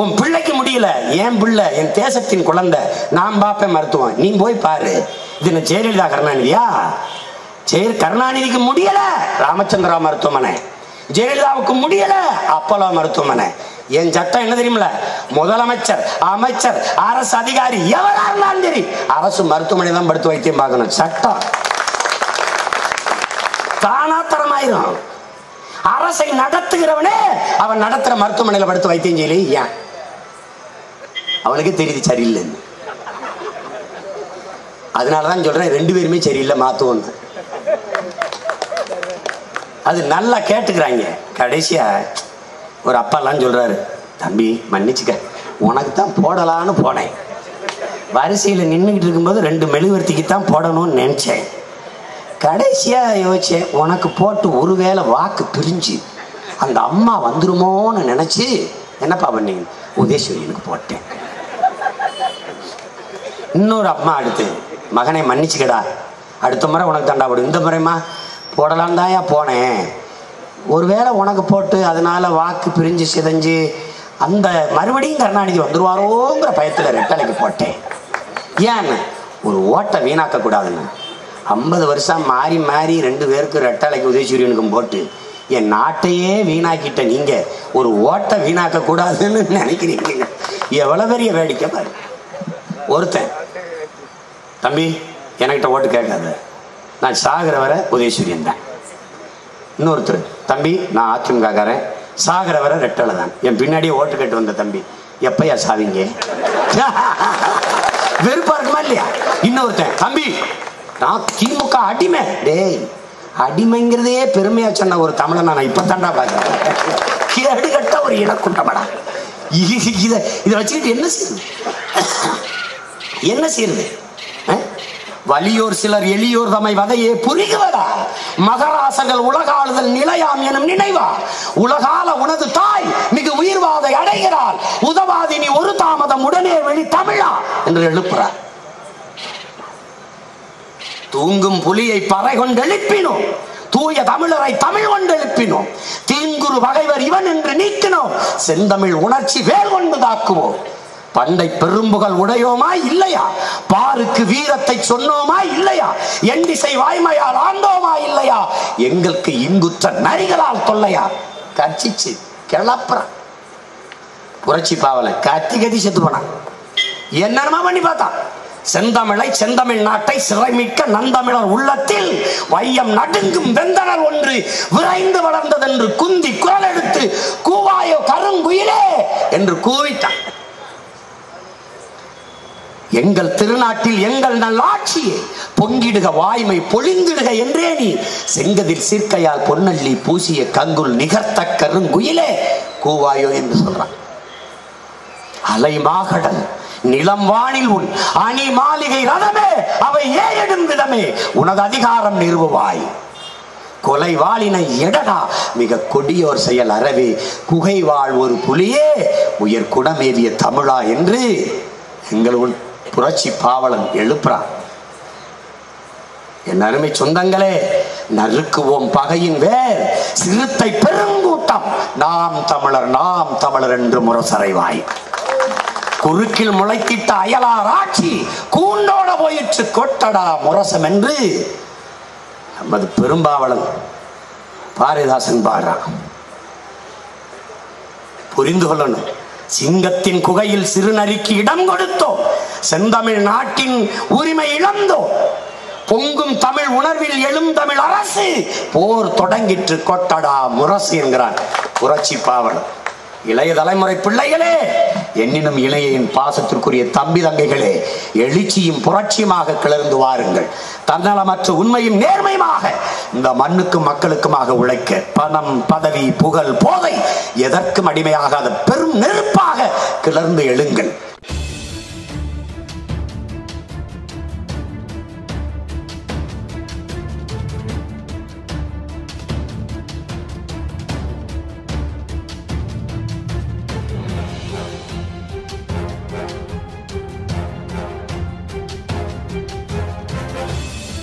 உன் பிள்ளைக்கு முடியல, என் பிள்ளை, என் தேசத்தின் குழந்தை, நான் பார்ப்பேன் மருத்துவம், நீ போய் பாரு. இது நான் ஜெயலலிதா கருணாநிதியா? கருணாநிதிக்கு முடியல ராமச்சந்திரா மருத்துவமனை, ஜெயலலிதாவுக்கு முடியல அப்போலோ மருத்துவமனை. என் சட்டம் என்ன தெரியுமில்ல, முதலமைச்சர், அமைச்சர், அரசு அதிகாரி எவரா இருந்தாலும் சரி அரசு மருத்துவமனை தான் படுத்து வைத்தியம் பார்க்கணும். சட்டம் தானாத்தரமாயிரும். அரசை நடத்துகிறவனே அவன் நடத்துற மருத்துவமனையில படுத்து வைத்தியம் செய்யல, அவனுக்கு தெரியுது சரியில்லை. அதனாலதான் சொல்றேன், ரெண்டு பேருமே சரியில்லை மாத்துவோம். அது நல்லா கேட்டுக்கிறாங்க. கடைசியா ஒரு அப்பா எல்லாம் சொல்றாரு, தம்பி மன்னிச்சுக்க, உனக்கு தான் போடலான்னு போனேன், வரிசையில் நின்றுக்கிட்டு இருக்கும்போது ரெண்டு மெழுகுவர்த்திக்கு தான் போடணும்னு நினைச்சேன், கடைசியா யோசிச்சேன் உனக்கு போட்டு ஒருவேளை வாக்கு பிரிஞ்சு அந்த அம்மா வந்துருமோன்னு நினைச்சு என்னப்பா பண்ணீங்க, உதயசூரியனுக்கு போட்டேன். இன்னொரு அம்மா அடுத்து, மகனை மன்னிச்சுக்கடா, அடுத்த முறை உனக்கு தண்டாப்படும், இந்த முறைமா போடலான் தாயா போனேன், ஒருவேளை உனக்கு போட்டு அதனால வாக்கு பிரிஞ்சு சிதைஞ்சு அந்த மறுபடியும் கருணாநிதி வந்துருவாரோங்கிற பயத்தில் ரெட்டலைக்கு போட்டேன். ஏன்னு ஒரு ஓட்டை வீணாக்க கூடாதுன்னு 50 வருஷம் மாறி மாறி ரெண்டு பேருக்கு ரெட்டலைக்கு உதயசூரியனுக்கும் போட்டு என் நாட்டையே வீணாக்கிட்ட நீங்க ஒரு ஓட்டை வீணாக்க கூடாதுன்னு நினைக்கிறீங்க. எவ்வளவு பெரிய வேடிக்கை பாரு. ஒருத்தன், தம்பி என்கிட்ட ஓட்டு கேட்காது, நான் சாகிற வர உதயசூரியன் தான். இன்னொருத்தர், தம்பி நான் அதிமுகக்காரன், சாகிற வர ரெட்டலை தான், என் பின்னாடியே ஓட்டு கேட்டு வந்த தம்பி எப்பயா சாவிங்க, வெறுப்பா இருக்குமா இல்லையா? இன்னொருத்தன், தம்பி நான் திமுக அடிமை. டேய், அடிமைங்கிறதே பெருமையா சொன்ன ஒரு தமிழன் நான் இப்ப தாண்டா பாக்கிறேன். ஒரு இனக்குட்டமடா இதை வச்சுக்கிட்டு என்ன செய்யுது, என்ன செய்யுது? வலியோர் சிலர் எளியோர் தமை வதையே புரிகுவதா, மகராசங்கள் உலகாளுதல் நிலையாம் எனும் நினைவா, உலகால உனது தாய் மிகு உயிர்வாதை அடைகிறாள், உதவாதி நீ ஒரு தாமதம் உடனே வெளி தமிழா என்று எழுப்புறார். தூங்கும் புலியை பறை கொண்டு எழுப்பினோம், தூய தமிழரை தமிழ் கொண்டு எழுப்பினோம், தீங்குரு வகைவர் இவன் என்று நீக்கினோம், செந்தமிழ் உணர்ச்சி வேல் கொண்டு தாக்குவோம், பண்டை பெரும்புகள் உடையோமா இல்லையா, பாருக்கு வீரத்தை சொன்னோமா இல்லையா, எண்டிசை வாய்மையால் ஆண்டோமா இல்லையா, எங்களுக்கு இங்குற்ற நரிகளால் தொல்லையா. கட்சிச்சு கிளப்புற புரட்சி பாவலை கத்தி கத்தி செத்து போனான். என்னமா பண்ணி பார்த்தான், செந்தமிழை, செந்தமிழ் நாட்டை சிறைமிக்க நந்தமிழர் உள்ளத்தில் வையம் நடுங்கும் வெந்தனர் ஒன்று விரைந்து வளர்ந்தது என்று குந்தி குரல் எடுத்து கூவாயோ கருங்குயிலே என்று கூவிட்டான். எங்கள் திருநாட்டில் எங்கள் நல்லாட்சியே பொங்கிடுக வாய்மை பொழிந்திடுக என்றே நீ செங்கதிர் சீர்க்கையால் பொன்னள்ளி பூசிய கங்குல் நிகர்த்த கருங்குயிலே கூவாயோ என்று சொல்றான். அலைமாகடல் நிலம் வானில் உன் அணி மாளிகை ரதமே, அவை ஏறிடும் விதமே உனது அதிகாரம் நிறுவுவாய், கொலை வாளினை எடடா மிக கொடியோர் செயல் அறவே, குகை வாழ் ஒரு புலியே உயர் குடமேவிய தமிழா என்று எங்கள் புரட்சி பாவலன் எழுப்புறான். என் அருமை சொந்தங்களே, நறுக்குவோம் பகையின் வேர், சிறுத்தை பெருங்கூட்டம் நாம் தமிழர் நாம் தமிழர் என்று முரசறைவாய், குறுக்கில் முளைத்திட்ட அயலார் ஆட்சி கூண்டோட போயிற்று கொட்டடா முரசம் என்று நமது பெரும்பாவலன் பாரதிதாசன் பாடுறான். புரிந்து கொள்ளணும், சிங்கத்தின் குகையில் சிறுநரிக்கு இடம் கொடுத்தோம், செந்தமிழ் நாட்டின் உரிமை இழந்தோம், பொங்கும் தமிழ் உணர்வில் எழும் தமிழ் அரசு போர் தொடங்கிற்று கொட்டடா முரசு என்கிறான் புரட்சி பாவலன். இளைய தலைமுறை பிள்ளைகளே, என்னினும் இளையின் பாசத்திற்குரிய தம்பி தங்கைகளே, எழுச்சியும் புரட்சியுமாக கிளர்ந்து வாருங்கள். தன்னலமற்ற உண்மையும் நேர்மையுமாக இந்த மண்ணுக்கும் மக்களுக்குமாக உழைக்க, பணம், பதவி, புகழ், போதை எதற்கும் அடிமையாகாத பெரும் நெருப்பாக கிளர்ந்து எழுங்கள்.